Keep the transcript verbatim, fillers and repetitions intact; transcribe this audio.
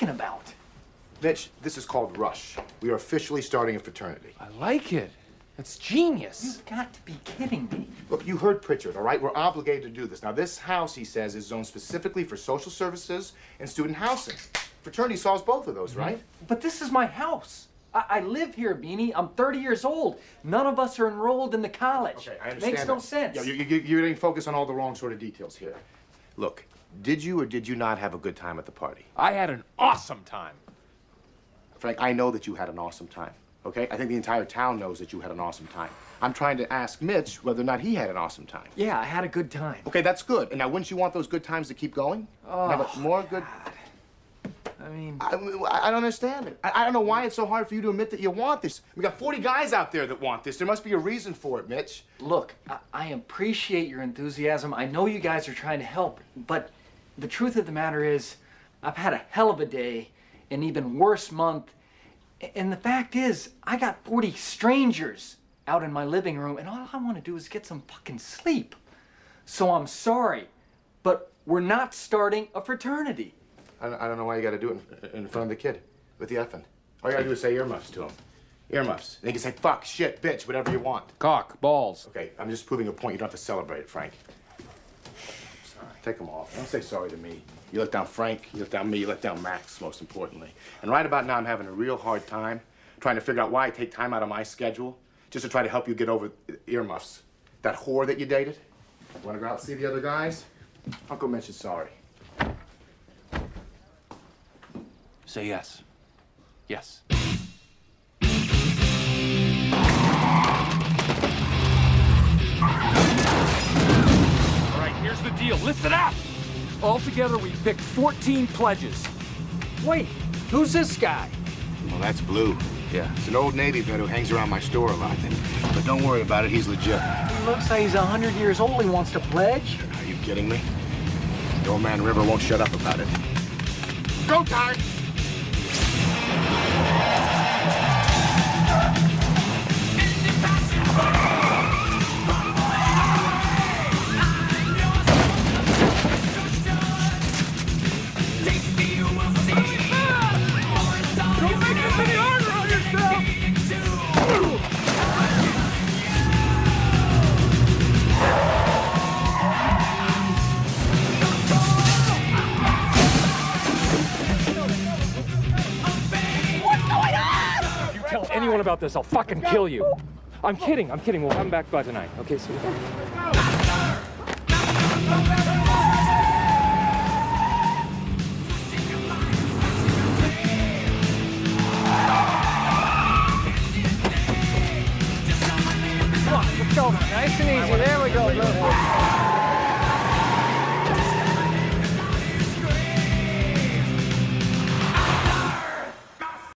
talking about? Mitch, this is called Rush. We are officially starting a fraternity. I like it. It's genius. You've got to be kidding me. Look, you heard Pritchard, all right? We're obligated to do this. Now, this house, he says, is zoned specifically for social services and student housing. Fraternity solves both of those, mm-hmm. right? But this is my house. I, I live here, Beanie. I'm thirty years old. None of us are enrolled in the college. Okay, I understand. Makes that. no sense. Yeah, you, you, you're getting focused on all the wrong sort of details here. Look, did you or did you not have a good time at the party? I had an awesome time. Frank, I know that you had an awesome time. Okay? I think the entire town knows that you had an awesome time. I'm trying to ask Mitch whether or not he had an awesome time. Yeah, I had a good time. Okay, that's good. And now, wouldn't you want those good times to keep going? Oh, have more God. good. I mean... I, I don't understand it. I, I don't know why it's so hard for you to admit that you want this. We got forty guys out there that want this. There must be a reason for it, Mitch. Look, I, I appreciate your enthusiasm. I know you guys are trying to help, but the truth of the matter is, I've had a hell of a day, an even worse month, and the fact is, I got forty strangers out in my living room, and all I want to do is get some fucking sleep. So I'm sorry, but we're not starting a fraternity. I don't know why you got to do it in front of the kid with the effing. All you got to do is say earmuffs to him. Earmuffs. And they can say fuck, shit, bitch, whatever you want. Cock, balls. Okay, I'm just proving a point. You don't have to celebrate it, Frank. I'm sorry. Take them off. Don't say sorry to me. You let down Frank, you let down me, you let down Max, most importantly. And right about now, I'm having a real hard time trying to figure out why I take time out of my schedule just to try to help you get over earmuffs. That whore that you dated. Want to go out and see the other guys? Uncle mentioned sorry. Say yes. Yes. All right, here's the deal. List it up! Altogether, we picked fourteen pledges. Wait, who's this guy? Well, that's Blue. Yeah. It's an old Navy vet who hangs around my store a lot. But don't worry about it, he's legit. He looks like he's one hundred years old. He wants to pledge. Are you kidding me? The old man River won't shut up about it. Go time! Anyone about this, I'll fucking kill you. I'm kidding, I'm kidding. We'll come back by tonight. Okay, see you. Come on, let's go. Nice and easy. There we go.